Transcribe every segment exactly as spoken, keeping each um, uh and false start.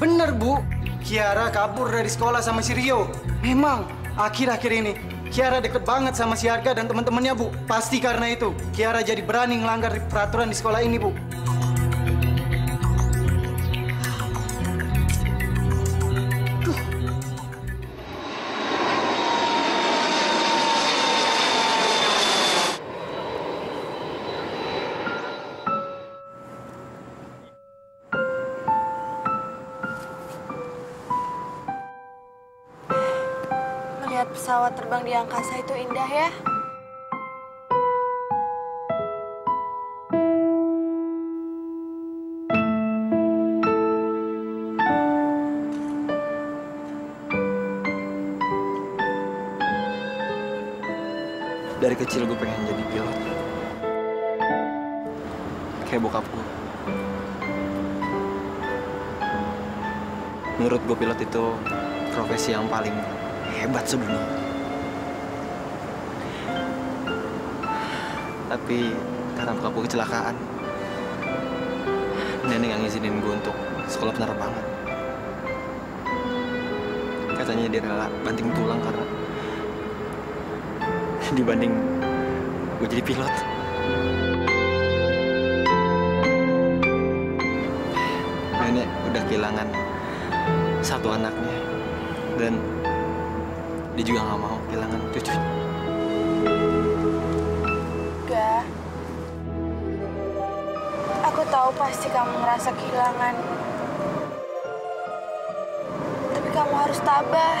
Bener, Bu. Kiara kabur dari sekolah sama si Rio. Memang, akhir-akhir ini Kiara deket banget sama si Arga dan teman-temannya, Bu. Pasti karena itu Kiara jadi berani ngelanggar peraturan di sekolah ini, Bu. Pesawat terbang di angkasa itu indah ya. Dari kecil gue pengen jadi pilot. Kayak bokap gue. Menurut gue pilot itu profesi yang paling hebat sedunia. Tapi karena bokap gue kecelakaan, Nenek nggak ngizinin gue untuk sekolah penerbangan. Katanya dia rela banting tulang karena dibanding gue jadi pilot. Nenek udah kehilangan satu anaknya dan dia juga nggak mau kehilangan cucunya. Gak. Aku tahu pasti kamu ngerasa kehilangan. Tapi kamu harus tabah.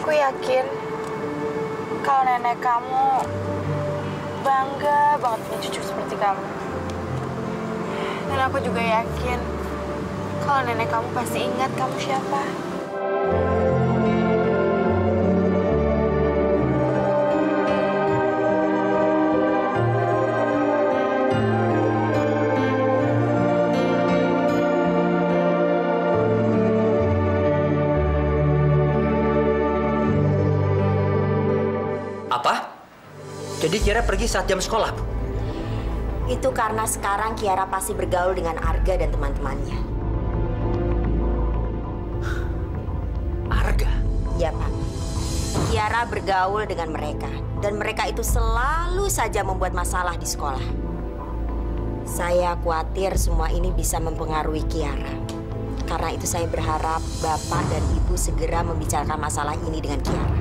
Aku yakin kalau nenek kamu bangga banget punya cucu seperti kamu. Dan aku juga yakin kalau nenek kamu pasti ingat kamu siapa. Jadi Kiara pergi saat jam sekolah, Bu? Itu karena sekarang Kiara pasti bergaul dengan Arga dan teman-temannya. Arga? Ya, Pak. Kiara bergaul dengan mereka. Dan mereka itu selalu saja membuat masalah di sekolah. Saya khawatir semua ini bisa mempengaruhi Kiara. Karena itu saya berharap Bapak dan Ibu segera membicarakan masalah ini dengan Kiara.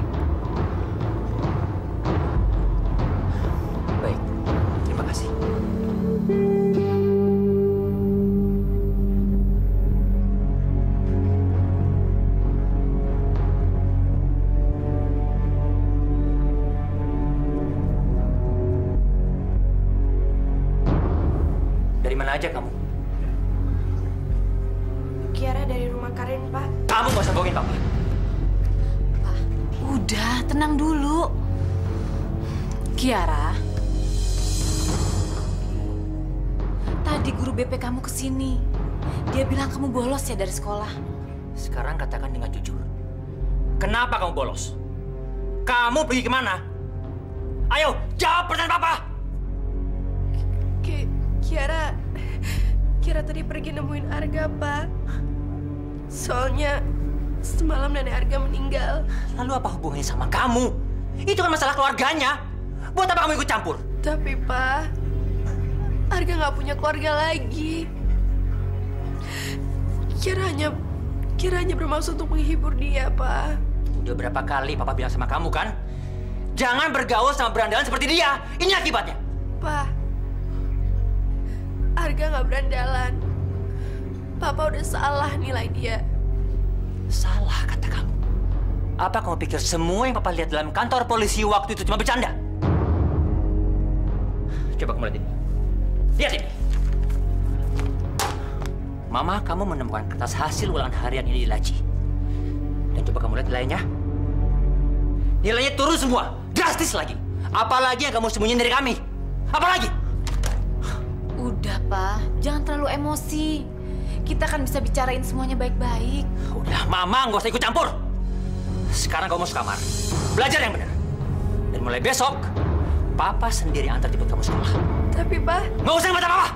Aja kamu. Kiara dari rumah Karin, Pak. Kamu nggak usah bohongin Papa. Pak, udah tenang dulu. Kiara, tadi guru B P kamu kesini. Dia bilang kamu bolos ya dari sekolah. Sekarang katakan dengan jujur. Kenapa kamu bolos? Kamu pergi kemana? Ayo, jawab pertanyaan Papa. Kiara. Kiara tadi pergi nemuin Arga, Pak. Soalnya semalam nenek Arga meninggal. Lalu apa hubungannya sama kamu? Itu kan masalah keluarganya. Buat apa kamu ikut campur? Tapi, Pak, Arga nggak punya keluarga lagi. Kiara hanya, Kiara hanya bermaksud untuk menghibur dia, Pak. Udah berapa kali Papa bilang sama kamu, kan? Jangan bergaul sama berandalan seperti dia. Ini akibatnya. Pak, Arga nggak berandalan. Papa udah salah nilai dia. Salah kata kamu? Apa kamu pikir semua yang Papa lihat dalam kantor polisi waktu itu cuma bercanda? Coba kamu lihat ini. Lihat ini. Mama kamu menemukan kertas hasil ulangan harian ini di laci. Dan coba kamu lihat nilainya. Nilainya turun semua, drastis lagi. Apalagi yang kamu sembunyiin dari kami? Apalagi? Udah, Pak. Jangan terlalu emosi. Kita kan bisa bicarain semuanya baik-baik. Udah, Mama nggak usah ikut campur. Sekarang kamu masuk kamar. Belajar yang benar. Dan mulai besok, Papa sendiri antar jemput kamu sekolah. Tapi, Pak... Nggak usah ngebantah Papa!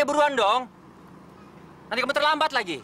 Ayo buruan dong. Nanti kamu terlambat lagi.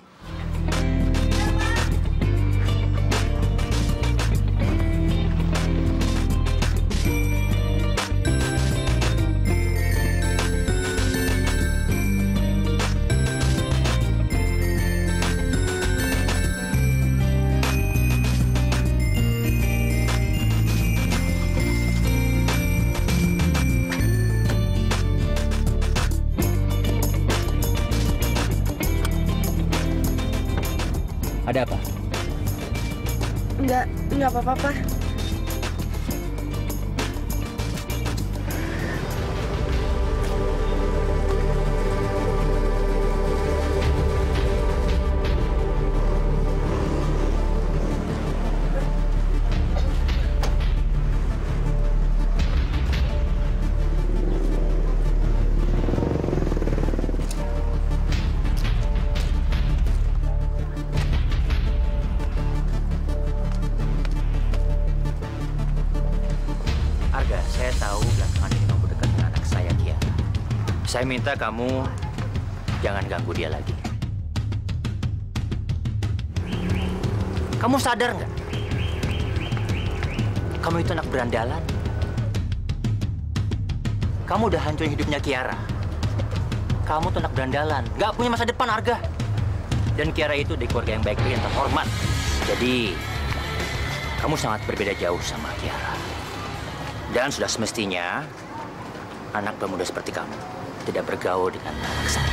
Ada apa? Enggak, enggak apa-apa, Pak. Saya minta kamu jangan ganggu dia lagi. Kamu sadar nggak? Kamu itu anak berandalan. Kamu udah hancurin hidupnya Kiara. Kamu tuh anak berandalan, nggak punya masa depan, Arga. Dan Kiara itu dari keluarga yang baik, yang terhormat. Jadi, kamu sangat berbeda jauh sama Kiara. Dan sudah semestinya anak pemuda seperti kamu tidak bergaul dengan anak saya.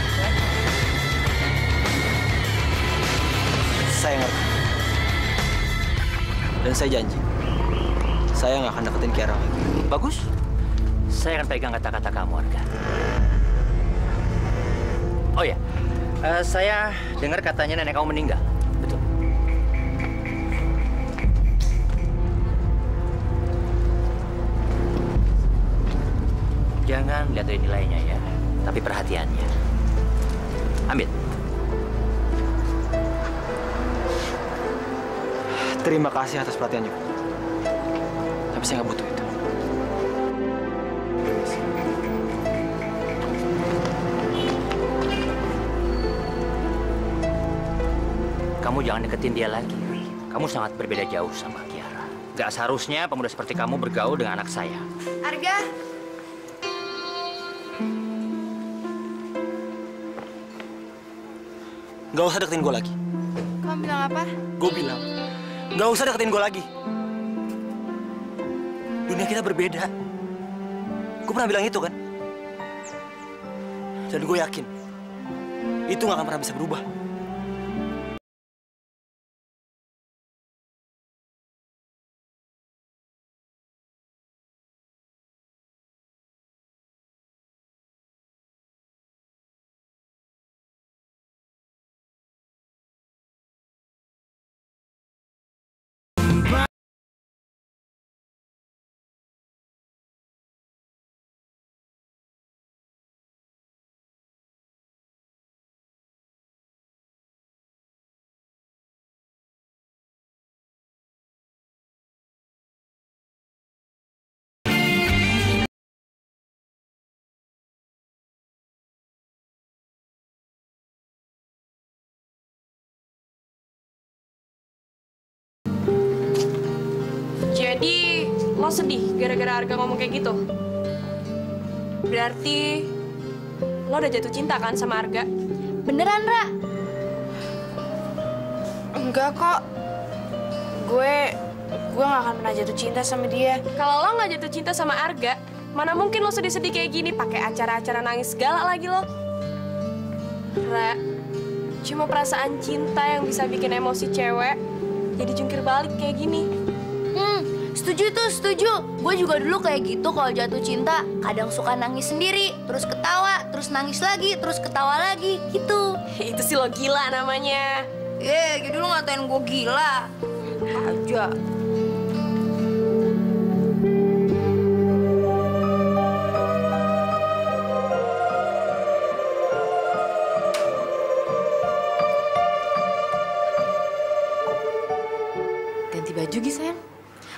Saya ngerti. Dan saya janji, saya nggak akan deketin Kiara lagi. Bagus. Saya akan pegang kata-kata kamu, Arga. Oh ya, uh, saya dengar katanya nenek kamu meninggal. Betul. Jangan lihat dari nilainya ya. Tapi perhatiannya. Ambil. Terima kasih atas perhatiannya. Tapi saya nggak butuh itu. Kamu jangan deketin dia lagi. Kamu sangat berbeda jauh sama Kiara. Gak seharusnya pemuda seperti kamu bergaul dengan anak saya. Arga! Gak usah deketin gue lagi. Kamu bilang apa? Gue bilang, gak usah deketin gue lagi. Dunia kita berbeda. Gue pernah bilang itu kan? Dan gue yakin, itu gak akan pernah bisa berubah. Jadi, lo sedih gara-gara Arga ngomong kayak gitu? Berarti, lo udah jatuh cinta kan sama Arga? Beneran, Ra? Enggak kok. Gue, gue gak akan pernah jatuh cinta sama dia. Kalau lo gak jatuh cinta sama Arga, mana mungkin lo sedih-sedih kayak gini pakai acara-acara nangis segala lagi lo. Ra, cuma perasaan cinta yang bisa bikin emosi cewek jadi jungkir balik kayak gini. Setuju tuh, setuju. Gue juga dulu kayak gitu kalau jatuh cinta. Kadang suka nangis sendiri, terus ketawa, terus nangis lagi, terus ketawa lagi, gitu. Itu sih lo gila namanya. Eh, gitu lo ngatain gue gila. Aja. Ganti baju, Gi, sayang.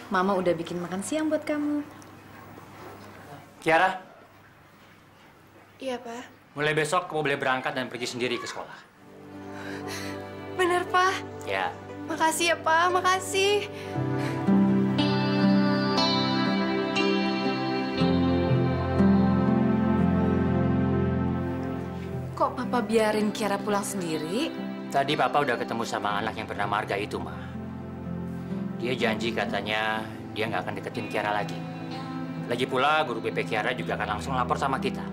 Mama udah bikin makan siang buat kamu. Kiara? Iya, Pak. Mulai besok kamu boleh berangkat dan pergi sendiri ke sekolah. Bener, Pak? Ya. Makasih ya, Pak. Makasih. Kok Papa biarin Kiara pulang sendiri? Tadi Papa udah ketemu sama anak yang bernama Arga itu, Ma. Dia janji katanya dia nggak akan deketin Kiara lagi. Lagi pula guru B P Kiara juga akan langsung lapor sama kita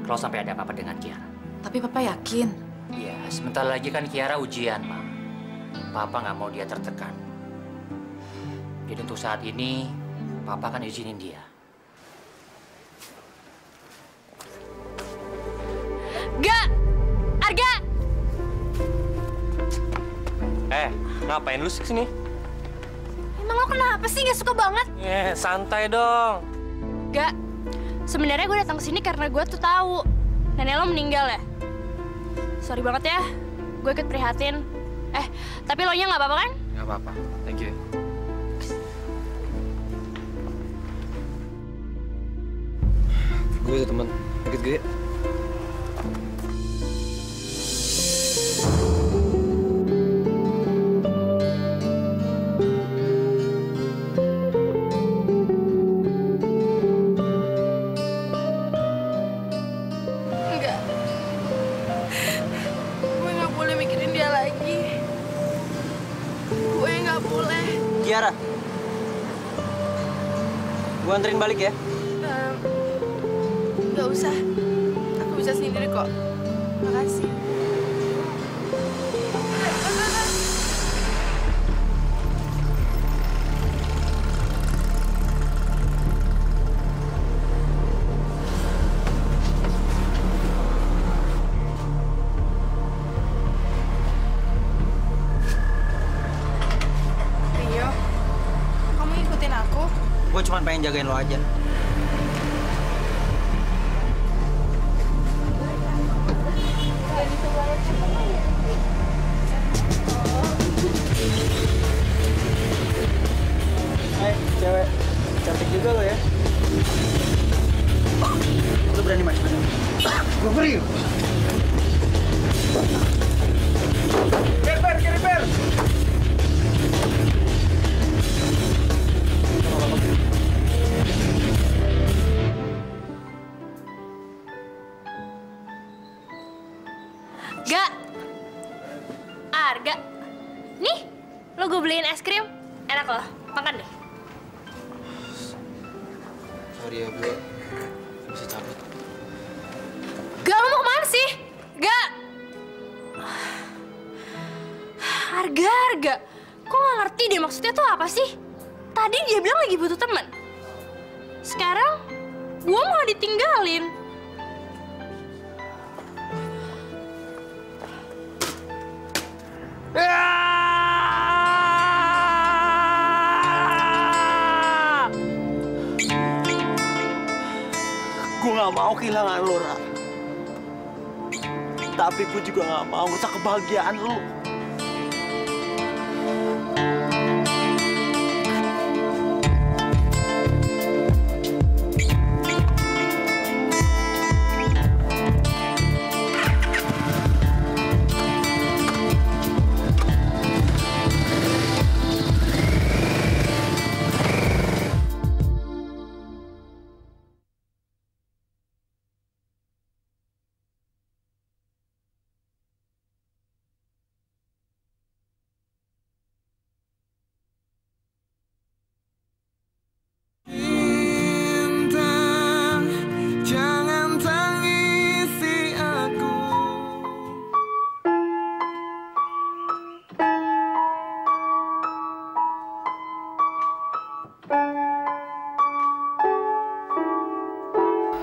kalau sampai ada apa-apa dengan Kiara. Tapi Papa yakin? Iya, sebentar lagi kan Kiara ujian, Ma. Papa nggak mau dia tertekan. Jadi untuk saat ini, Papa akan izinin dia. Gak! Arga! Eh, ngapain lu kesini? Emang lo kenapa sih? Nggak suka banget? Eh, santai dong. Gak. Sebenarnya gue datang ke sini karena gue tuh tahu nenek lo meninggal ya. Sorry banget ya, gue ikut prihatin. Eh, tapi lo nya nggak apa-apa kan? Nggak apa-apa, thank you. Gue tuh teman, ikut gue. Gue anterin balik ya? Um, gak usah. Aku bisa sendiri kok. Makasih. Pengen jagain lo aja. Hai, cewek. Cantik juga lo ya. Lo berani macam mana? Gue beri. Keriper, keriper. Beliin es krim, enak loh. Makan deh. Sorry ya, gue bisa cabut. Gak, lo mau kemana sih? Gak. Harga, harga. Kok gak ngerti deh maksudnya tuh apa sih? Tadi dia bilang lagi butuh teman. Sekarang, gue mau ditinggalin. Ah! Gue gak mau kehilangan lo, Ra. Tapi gue juga gak mau rusak kebahagiaan lo.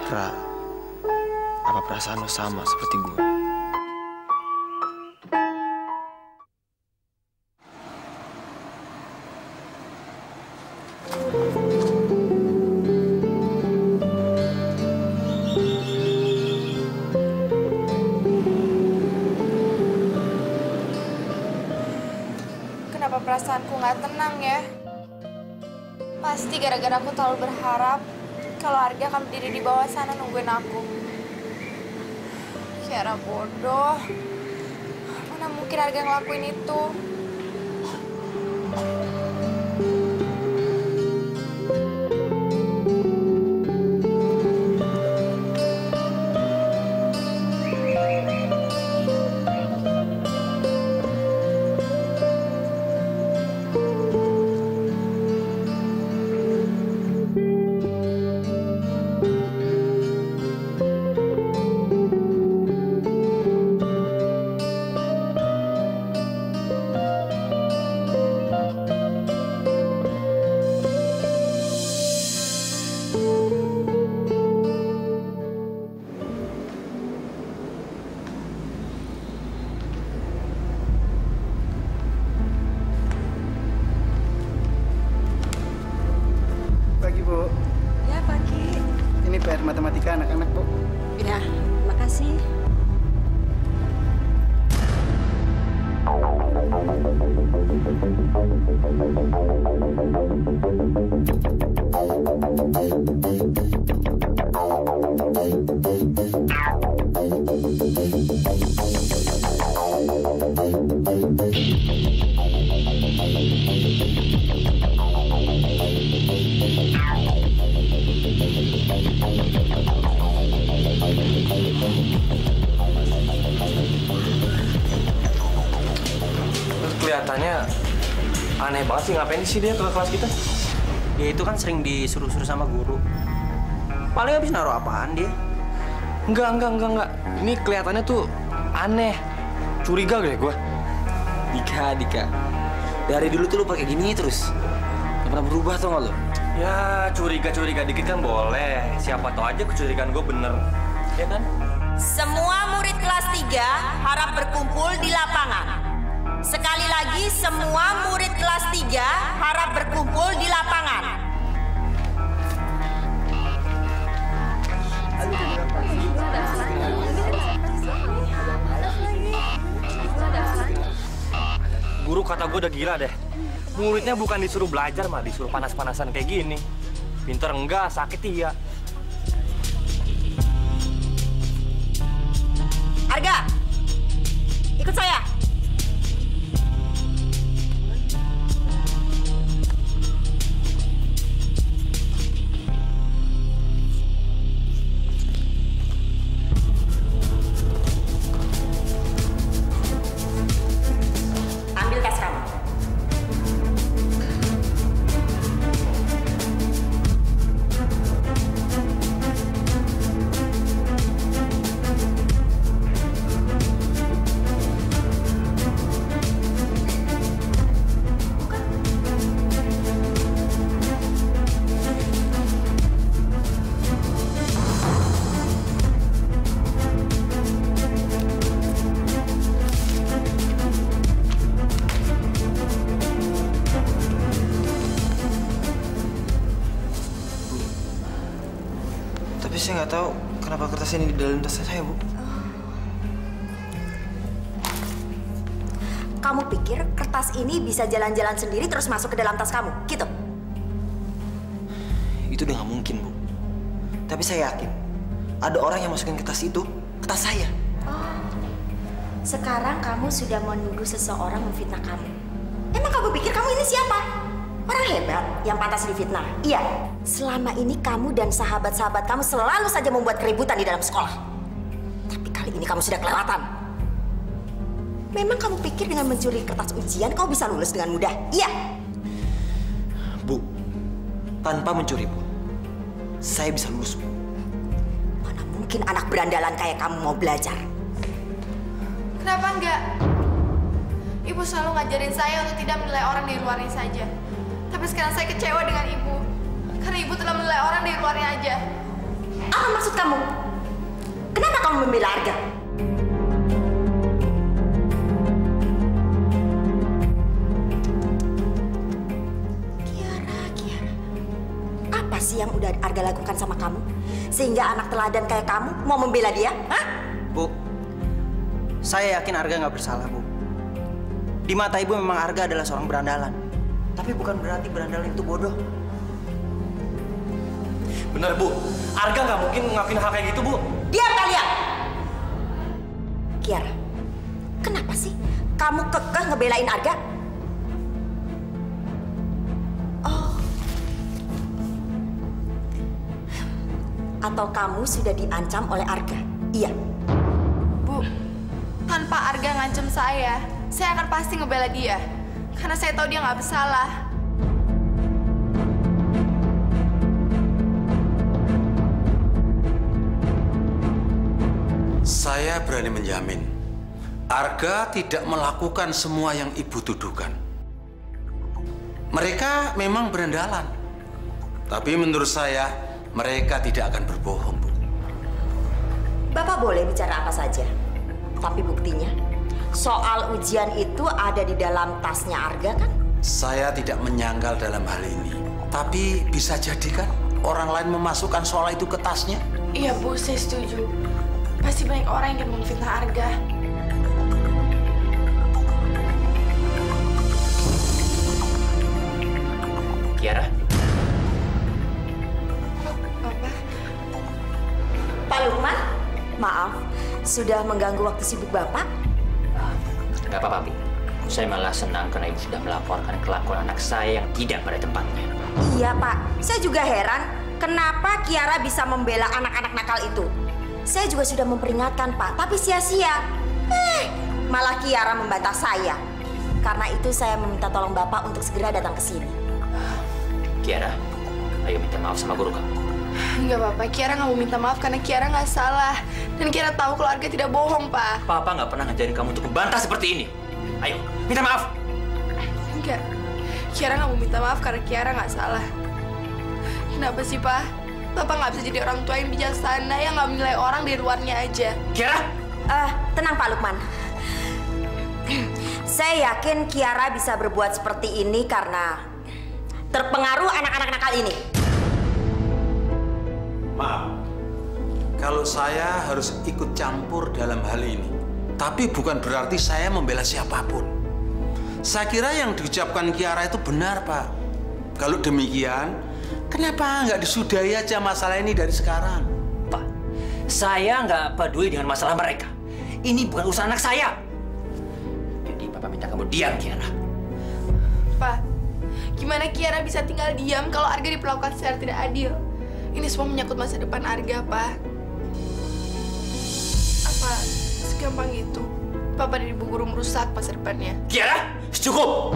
Ra, apa perasaan lo sama seperti gue? Kenapa perasaanku nggak tenang ya? Pasti gara-gara aku terlalu berharap kalau Arga akan berdiri di bawah sana nungguin aku. Tiara bodoh. Mana mungkin harga ngelakuin itu? Ngapain sih dia ke kelas kita? Dia itu kan sering disuruh-suruh sama guru. Paling habis naruh apaan dia? Enggak, enggak, enggak, enggak. Ini kelihatannya tuh aneh. Curiga deh gue. Dika, Dika. Dari dulu tuh lu pakai gini terus. Gak pernah berubah tau gak lu? Ya, curiga-curiga dikit kan boleh. Siapa tau aja kecurigaan gue bener. Ya kan? Semua murid kelas tiga harap berkumpul di lapangan. Sekali lagi, semua murid kelas tiga harap berkumpul di lapangan. Guru kata gue udah gila deh. Muridnya bukan disuruh belajar, malah disuruh panas-panasan kayak gini. Pintar enggak, sakit iya. Arga, ikut saya. Saya nggak tahu kenapa kertas ini di dalam tas saya, Bu. Kamu pikir kertas ini bisa jalan-jalan sendiri terus masuk ke dalam tas kamu, gitu? Itu udah nggak mungkin, Bu. Tapi saya yakin ada orang yang masukin kertas itu ke tas saya. Oh. Sekarang kamu sudah menuduh seseorang memfitnah kamu. Emang kamu pikir kamu ini siapa? Orang hebat yang pantas difitnah. Iya, selama ini kamu dan sahabat-sahabat kamu selalu saja membuat keributan di dalam sekolah. Tapi kali ini kamu sudah kelewatan. Memang kamu pikir dengan mencuri kertas ujian kau bisa lulus dengan mudah? Iya. Bu, tanpa mencuri pun saya bisa lulus, Bu. Mana mungkin anak berandalan kayak kamu mau belajar? Kenapa enggak? Ibu selalu ngajarin saya untuk tidak menilai orang di luarnya saja. Tapi sekarang saya kecewa dengan ibu, karena ibu telah menilai orang dari luarnya aja. Apa maksud kamu? Kenapa kamu membela Arga? Kiara, Kiara, apa sih yang udah Arga lakukan sama kamu sehingga anak teladan kayak kamu mau membela dia? Hah? Bu, saya yakin Arga nggak bersalah, Bu. Di mata ibu memang Arga adalah seorang berandalan. Tapi bukan berarti berandalan itu bodoh. Bener, Bu. Arga nggak mungkin ngakuin hal kayak gitu, Bu. Diam kalian! Tiara, kenapa sih kamu kekeh ngebelain Arga? Oh. Atau kamu sudah diancam oleh Arga? Iya. Bu, tanpa Arga ngancam saya, saya akan pasti ngebela dia. Karena saya tahu dia nggak bersalah. Saya berani menjamin, Arga tidak melakukan semua yang ibu tuduhkan. Mereka memang berandalan, tapi menurut saya mereka tidak akan berbohong, Bu. Bapak boleh bicara apa saja, tapi buktinya soal ujian itu ada di dalam tasnya Arga, kan? Saya tidak menyangkal dalam hal ini, tapi bisa jadi kan orang lain memasukkan soal itu ke tasnya? Iya, Bu, saya setuju. Pasti banyak orang yang ingin memfitnah Arga. Tiara? Papa? Pak Lukman? Maaf, sudah mengganggu waktu sibuk Bapak? Nggak apa-apa, Bu. Saya malah senang karena Ibu sudah melaporkan kelakuan anak saya yang tidak pada tempatnya. Iya, Pak. Saya juga heran kenapa Tiara bisa membela anak-anak nakal itu. Saya juga sudah memperingatkan, Pak, tapi sia-sia. Eh, malah Tiara membantah saya. Karena itu saya meminta tolong Bapak untuk segera datang ke sini. Tiara, ayo minta maaf sama guru kamu. Enggak, Bapak. Tiara nggak mau minta maaf karena Tiara nggak salah. Dan Tiara tahu kalau Arga tidak bohong, Pak. Papa nggak pernah ngajarin kamu untuk membantah seperti ini. Ayo, minta maaf. Enggak. Tiara nggak mau minta maaf karena Tiara nggak salah. Kenapa sih, Pak? Papa nggak bisa jadi orang tua yang bijaksana yang nggak menilai orang di luarnya aja. Tiara? Uh, tenang, Pak Lukman. Saya yakin Tiara bisa berbuat seperti ini karena terpengaruh anak-anak nakal ini. Maaf, kalau saya harus ikut campur dalam hal ini. Tapi bukan berarti saya membela siapapun. Saya kira yang diucapkan Tiara itu benar, Pak. Kalau demikian, kenapa nggak disudahi aja masalah ini dari sekarang? Pak, saya nggak peduli dengan masalah mereka. Ini bukan urusan anak saya. Jadi Bapak minta kamu diam, Tiara. Pak, gimana Tiara bisa tinggal diam kalau Arga diperlakukan secara tidak adil? Ini semua menyangkut masa depan Arga, Pak. Apa segampang itu? Bapak dan Ibu Guru merusak masa depannya. Tiara, cukup!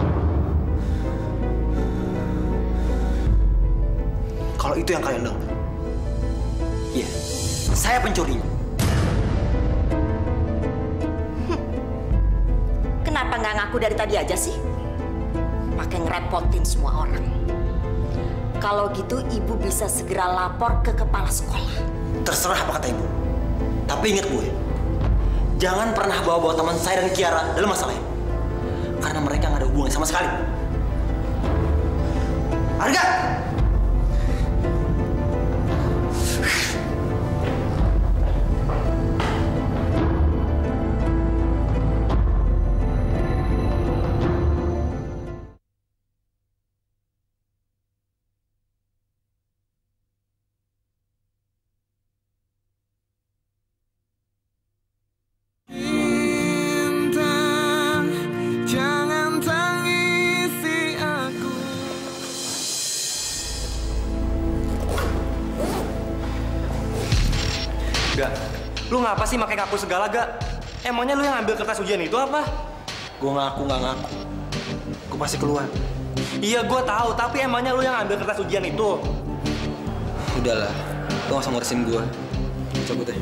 Kalau itu yang kalian dengar, iya, saya pencurinya. Hm. Kenapa nggak ngaku dari tadi aja sih? Pakai ngerepotin semua orang. Kalau gitu Ibu bisa segera lapor ke kepala sekolah. Terserah apa kata Ibu. Tapi ingat gue, jangan pernah bawa-bawa teman saya dan Tiara dalam masalah ini. Karena mereka nggak ada hubungan sama sekali. Arga! Lu ngapa sih pakai ngaku segala, Gak? Emangnya lu yang ambil kertas ujian itu apa? Gua ngaku nggak ngaku. Gua pasti keluar. Iya, gua tahu. Tapi emangnya lu yang ambil kertas ujian itu? Udahlah, lu nggak usah ngurusin gua. Cabut aja.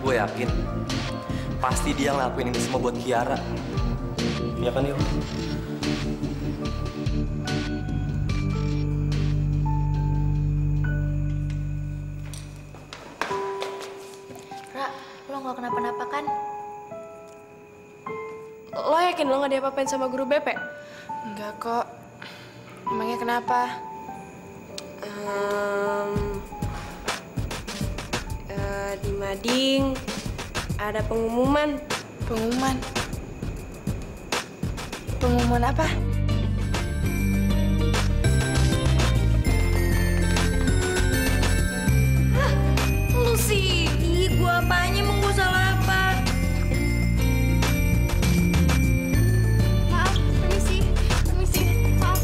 Gue yakin, pasti dia ngelakuin ini semua buat Tiara. Iya kan, Yo? Kenapa-napa kan? Lo yakin lo nggak diapa-apain sama guru B P? Enggak kok. Emangnya kenapa? Um, uh, di mading ada pengumuman. Pengumuman? Pengumuman apa? apa-apanya, emang gue salah apa? Maaf, permisi, permisi, maaf.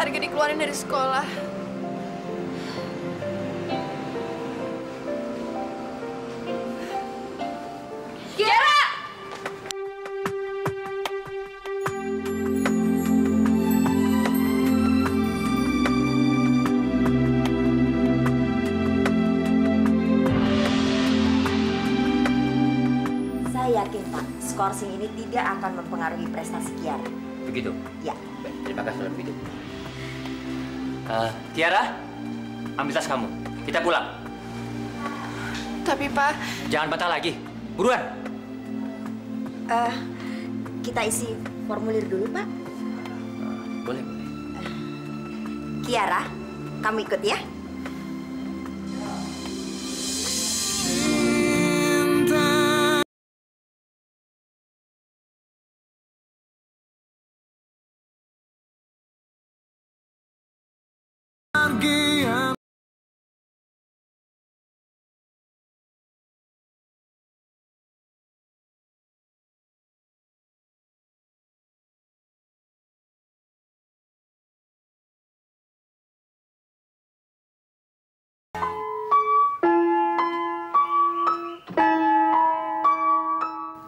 Harga dikeluarin dari sekolah. Kiara! Saya yakin, Pak, skor sing ini tidak akan mempengaruhi prestasi Kiara. Begitu? Ya. Baik, terima kasih sudah begitu. Uh, Tiara, ambil tas kamu. Kita pulang. Tapi, Pak... Jangan patah lagi. Buruan. Uh, kita isi formulir dulu, Pak. Uh, boleh, boleh. Uh, Tiara, kamu ikut ya.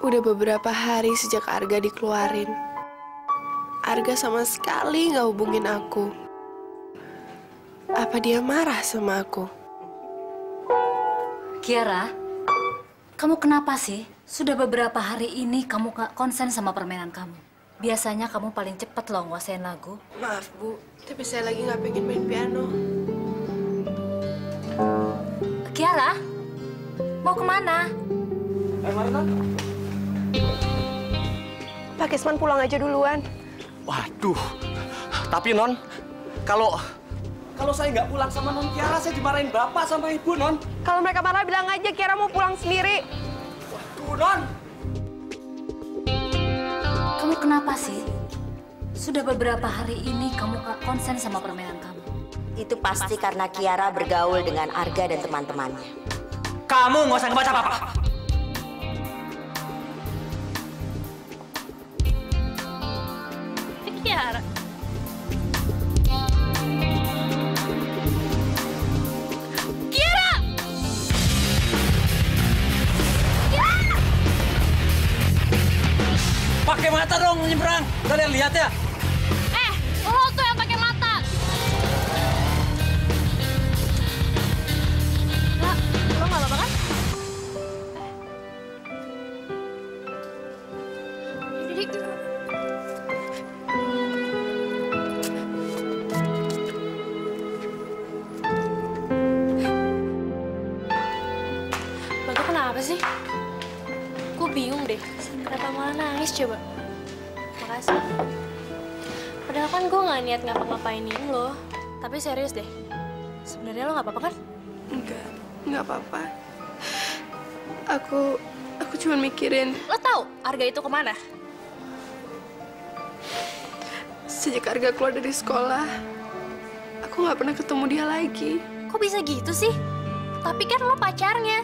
Udah beberapa hari sejak Arga dikeluarin. Arga sama sekali gak hubungin aku. Apa dia marah sama aku? Kiara, kamu kenapa sih? Sudah beberapa hari ini kamu gak konsen sama permainan kamu. Biasanya kamu paling cepat loh nguasain lagu. Maaf, Bu, tapi saya lagi gak pengen main piano. Kiara, mau kemana? Eh, Marta. Pak Kisman pulang aja duluan. Waduh, tapi Non, kalau kalau saya nggak pulang sama Non Kiara, saya dimarahin Bapak sama Ibu, Non. Kalau mereka marah, bilang aja Kiara mau pulang sendiri. Waduh, Non. Kamu kenapa sih? Sudah beberapa hari ini kamu gak konsen sama permainan kamu. Itu pasti karena Kiara bergaul dengan Arga dan teman-temannya. Kamu nggak usah ngebaca apa-apa. Kiara. Kiara! Kiara! Pakai mata dong nyebrang. Kalian lihat ya. Eh, lo tuh yang pakai mata. Nah, lo nggak apa-apa kan? Coba, makasih. Padahal kan gue nggak niat ngapa-ngapainin lo, tapi serius deh. Sebenarnya lo nggak apa-apa kan? Enggak, nggak apa-apa. Aku, aku cuma mikirin. Lo tahu Arga itu kemana? Sejak Arga keluar dari sekolah, aku nggak pernah ketemu dia lagi. Kok bisa gitu sih? Tapi kan lo pacarnya.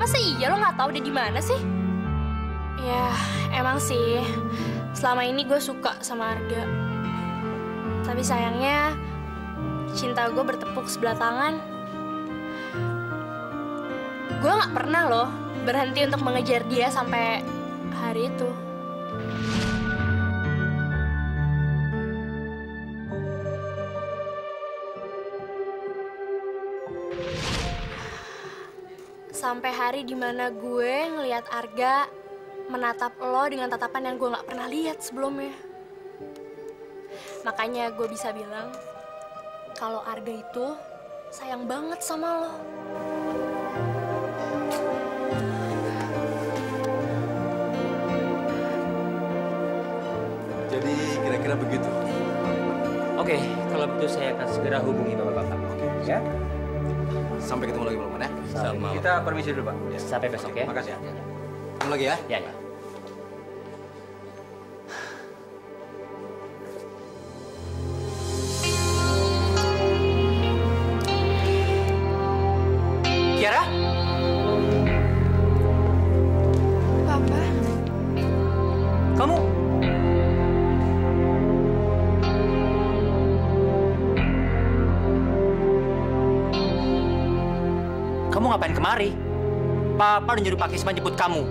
Masa iya lo nggak tahu dia di mana sih? Ya, emang sih. Selama ini gue suka sama Arga. Tapi sayangnya, cinta gue bertepuk sebelah tangan. Gue gak pernah loh berhenti untuk mengejar dia sampai hari itu. Sampai hari dimana gue ngeliat Arga menatap lo dengan tatapan yang gue gak pernah lihat sebelumnya. Makanya gue bisa bilang kalau Arga itu sayang banget sama lo. Oke, kalau begitu saya akan segera hubungi bapak-bapak. Oke, ya. Sampai ketemu lagi, Pak, ya. Sama. Kita permisi dulu, Pak. Ya. Sampai besok, oke. Ya. Makasih, ya. Ketemu lagi, ya. Ya, ya. Papa udah nyuruh Pak Kisman jemput kamu.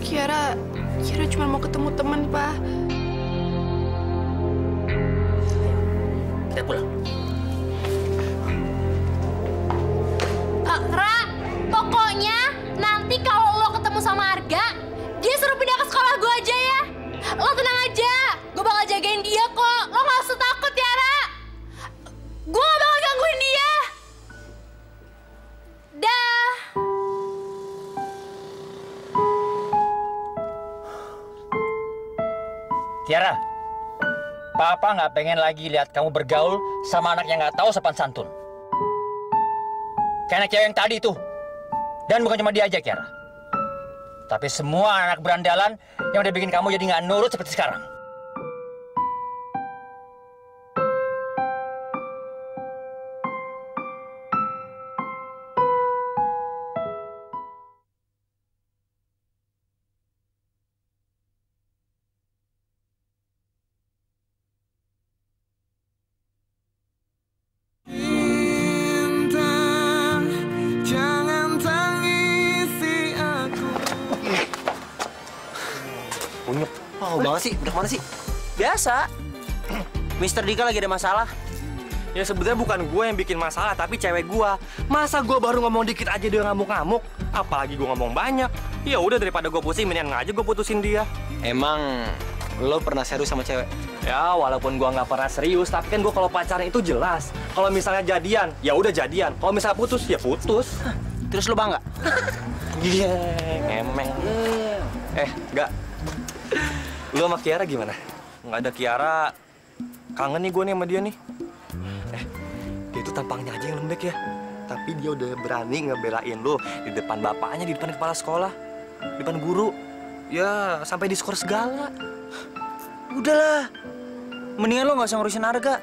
Kiara, Kiara cuma mau ketemu teman, Pak. Kita pulang. Kak, Ra, pokoknya nanti kalau lo ketemu sama Arga, dia suruh pindah ke sekolah gue aja ya. Lo tenang aja, gue bakal jagain dia kok. Lo gak usah takut, Kiara. Gue gak bakal gangguin dia. Dah. Tiara, Papa nggak pengen lagi lihat kamu bergaul sama anak yang nggak tahu sopan santun. Kayak anak cewek yang tadi itu. Dan bukan cuma dia aja, Tiara. Tapi semua anak berandalan yang udah bikin kamu jadi nggak nurut seperti sekarang. Sih, udah kemana sih? Biasa. Mister Dika lagi ada masalah. Ya sebenarnya bukan gue yang bikin masalah, tapi cewek gue. Masa gue baru ngomong dikit aja dia ngamuk-ngamuk? Apalagi gue ngomong banyak. Ya udah daripada gue pusing, mendingan aja gue putusin dia. Emang lo pernah serius sama cewek? Ya walaupun gue nggak pernah serius, tapi kan gue kalau pacaran itu jelas. Kalau misalnya jadian, ya udah jadian. Kalau misalnya putus, ya putus. Hah, terus lo bangga? Iya, yeah, emang. Yeah. Eh, enggak. Lu sama Kiara gimana? Nggak ada Kiara, kangen nih gue nih sama dia nih. Eh, dia itu tampangnya aja yang lembek ya. Tapi dia udah berani ngebelain lu di depan bapaknya, di depan kepala sekolah, di depan guru. Ya, sampai diskor segala. Udahlah, mendingan lo nggak usah ngurusin harga.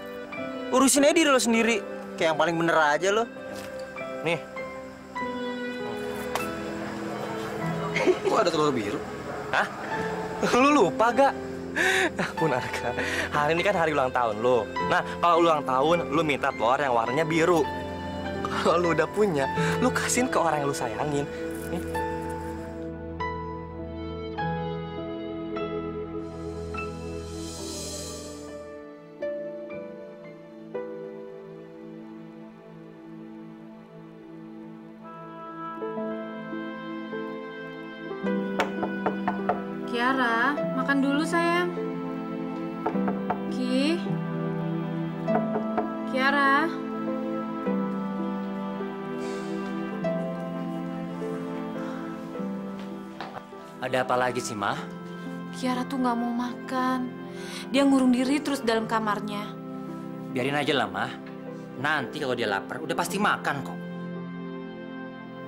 Urusin aja diri lo sendiri. Kayak yang paling bener aja lo. Nih. Kok ada telur biru? Hah? Lu lupa gak? Ya ampun, Arga. Hari ini kan hari ulang tahun lu. Nah, kalau ulang tahun, lu minta telur yang warnanya biru. Kalau lu udah punya, lu kasihin ke orang yang lu sayangin. Nih. Kiara, makan dulu sayang. Ki, Kiara. Ada apa lagi sih, Ma? Kiara tuh nggak mau makan. Dia ngurung diri terus dalam kamarnya. Biarin aja lah, Ma. Nanti kalau dia lapar, udah pasti makan kok.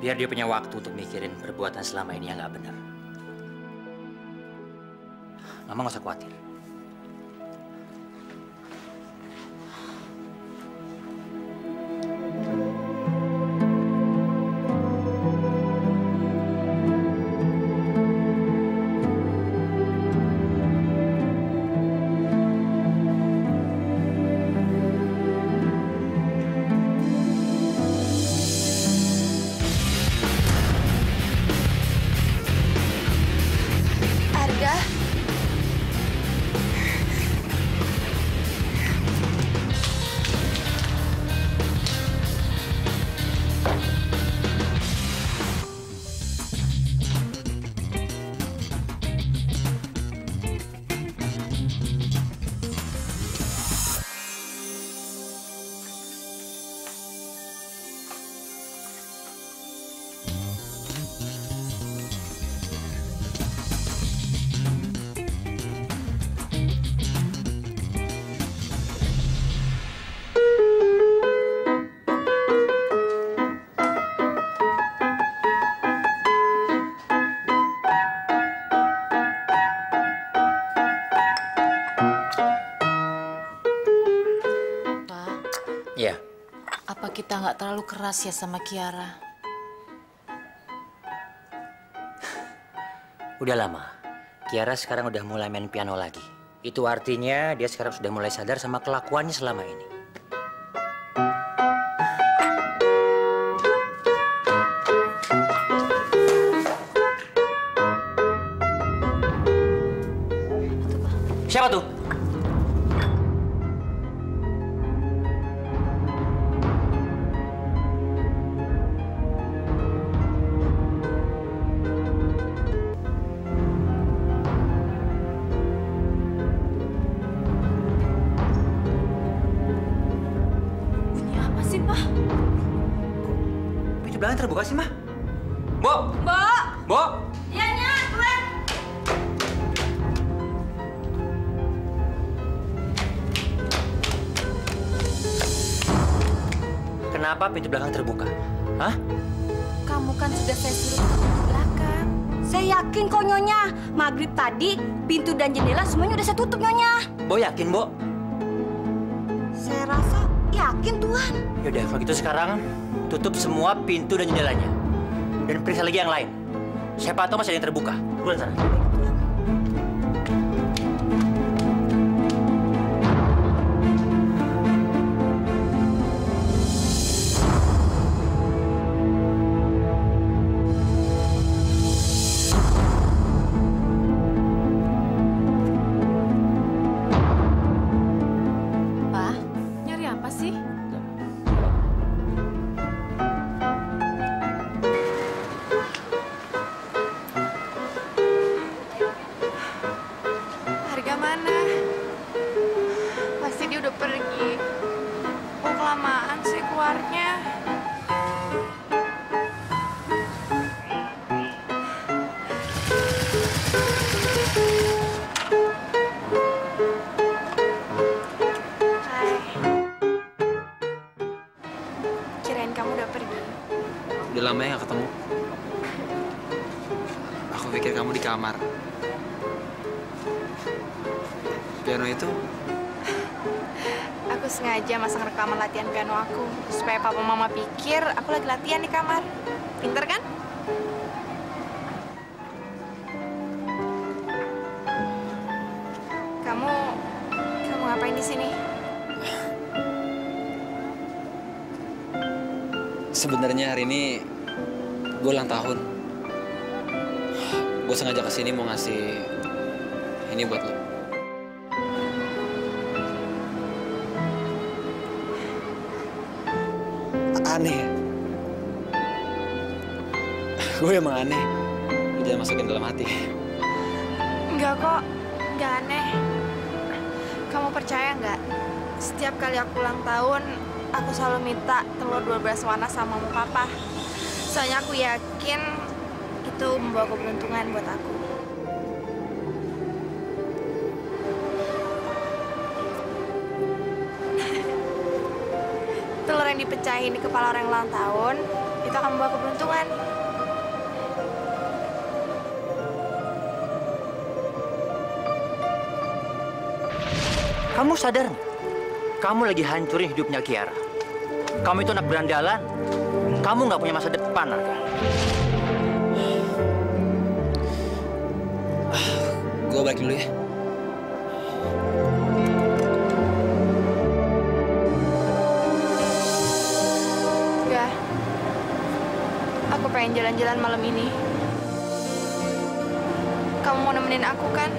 Biar dia punya waktu untuk mikirin perbuatan selama ini yang nggak benar. Mama nggak usah khawatir. Iya. Apa kita nggak terlalu keras ya sama Kiara? Udah lama. Kiara sekarang udah mulai main piano lagi. Itu artinya dia sekarang sudah mulai sadar sama kelakuannya selama ini. Siapa tuh? Terbuka sih, Ma. Bo! Bo! Bo! Iya, Nya, keluar. Kenapa pintu belakang terbuka? Hah? Kamu kan sudah saya suruh ke pintu belakang. Saya yakin kok, Nyonya. Maghrib tadi, pintu dan jendela semuanya udah saya tutup, Nyonya. Bo yakin, Bo? Saya rasa yakin, Tuhan. Yaudah, kalau gitu sekarang tutup semua pintu dan jendelanya. Dan periksa lagi yang lain. Siapa tahu masih ada yang terbuka. Keluar sana. Pa, nyari apa sih? Udah lama ya gak ketemu. Aku pikir kamu di kamar. Piano itu? Aku sengaja masang rekaman latihan piano aku. Supaya papa mama pikir aku lagi latihan di kamar. Pinter kan? Kamu... Kamu ngapain di sini? Sebenarnya hari ini gue ulang tahun. Gue sengaja kesini mau ngasih ini buat lo. Aneh. Gue emang aneh. Lo jangan masukin dalam hati. Enggak kok, enggak aneh. Kamu percaya nggak? Setiap kali aku ulang tahun, aku selalu minta telur dua belas warna sama Om Papa. Soalnya aku yakin itu membawa keberuntungan buat aku. Telur yang dipecahin di kepala orang ulang tahun, itu akan membawa keberuntungan. Kamu sadar nggak? Kamu lagi hancurin hidupnya Kiara. Kamu itu anak berandalan. Kamu nggak punya masa depan, Arka. Gue balik dulu ya. Enggak. Aku pengen jalan-jalan malam ini. Kamu mau nemenin aku kan?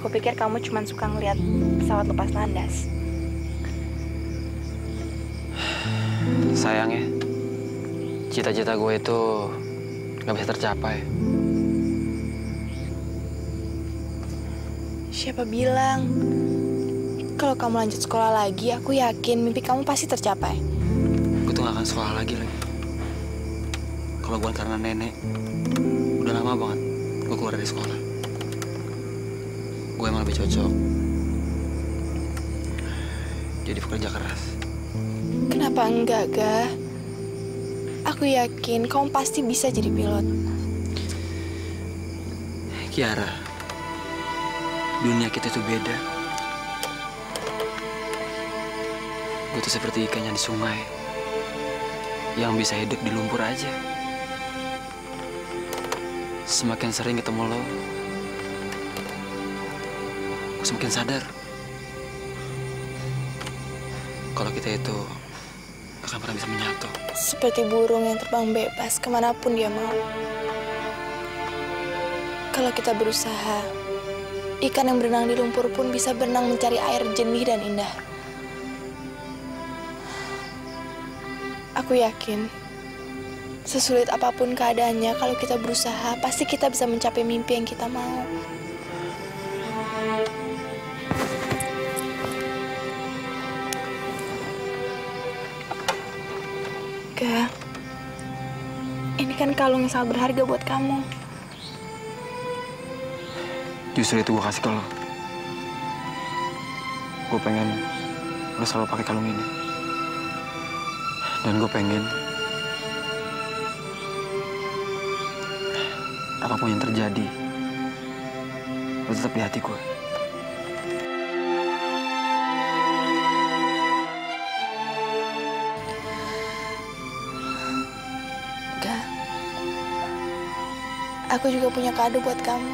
Aku pikir kamu cuma suka ngeliat pesawat lepas landas. Sayangnya, cita-cita gue itu nggak bisa tercapai. Siapa bilang? Kalau kamu lanjut sekolah lagi, aku yakin mimpi kamu pasti tercapai. Gue tuh nggak akan sekolah lagi lagi. Kalau bukan karena nenek, udah lama banget gue keluar dari sekolah. Gue emang lebih cocok jadi pekerja keras. Kenapa enggak, Gah? Aku yakin kamu pasti bisa jadi pilot. Kiara, dunia kita tuh beda. Gue tuh seperti ikannya di sungai, yang bisa hidup di lumpur aja. Semakin sering ketemu lo, gue semakin sadar kalau kita itu akan pernah bisa menyatu. Seperti burung yang terbang bebas kemanapun dia mau. Kalau kita berusaha, ikan yang berenang di lumpur pun bisa berenang mencari air jernih dan indah. Aku yakin, sesulit apapun keadaannya, kalau kita berusaha, pasti kita bisa mencapai mimpi yang kita mau. Gak, ini kan kalung yang sangat berharga buat kamu. Justru itu gue kasih ke lo. Gue pengen lo selalu pakai kalung ini. Dan gue pengen apapun yang terjadi, lo tetap di hati gue. Gak, aku juga punya kado buat kamu.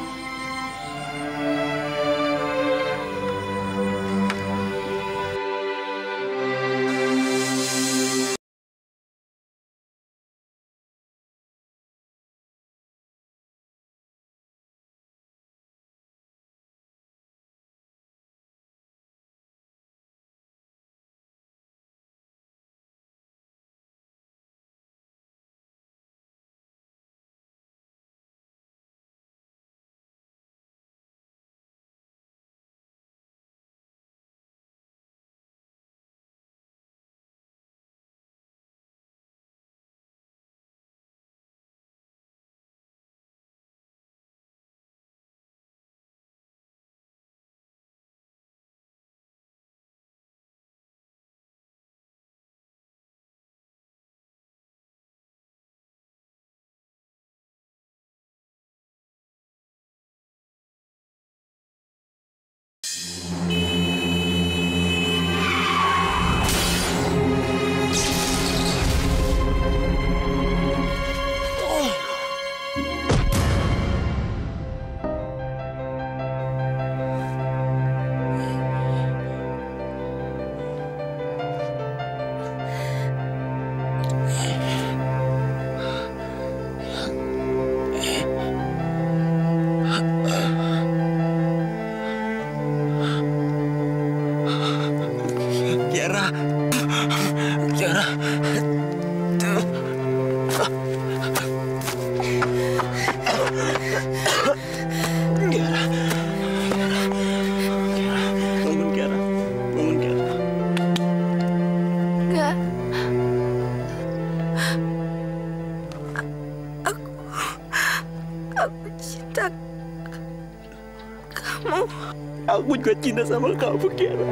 Aku juga cinta sama kamu, Kiara.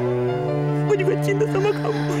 Aku juga cinta sama kamu.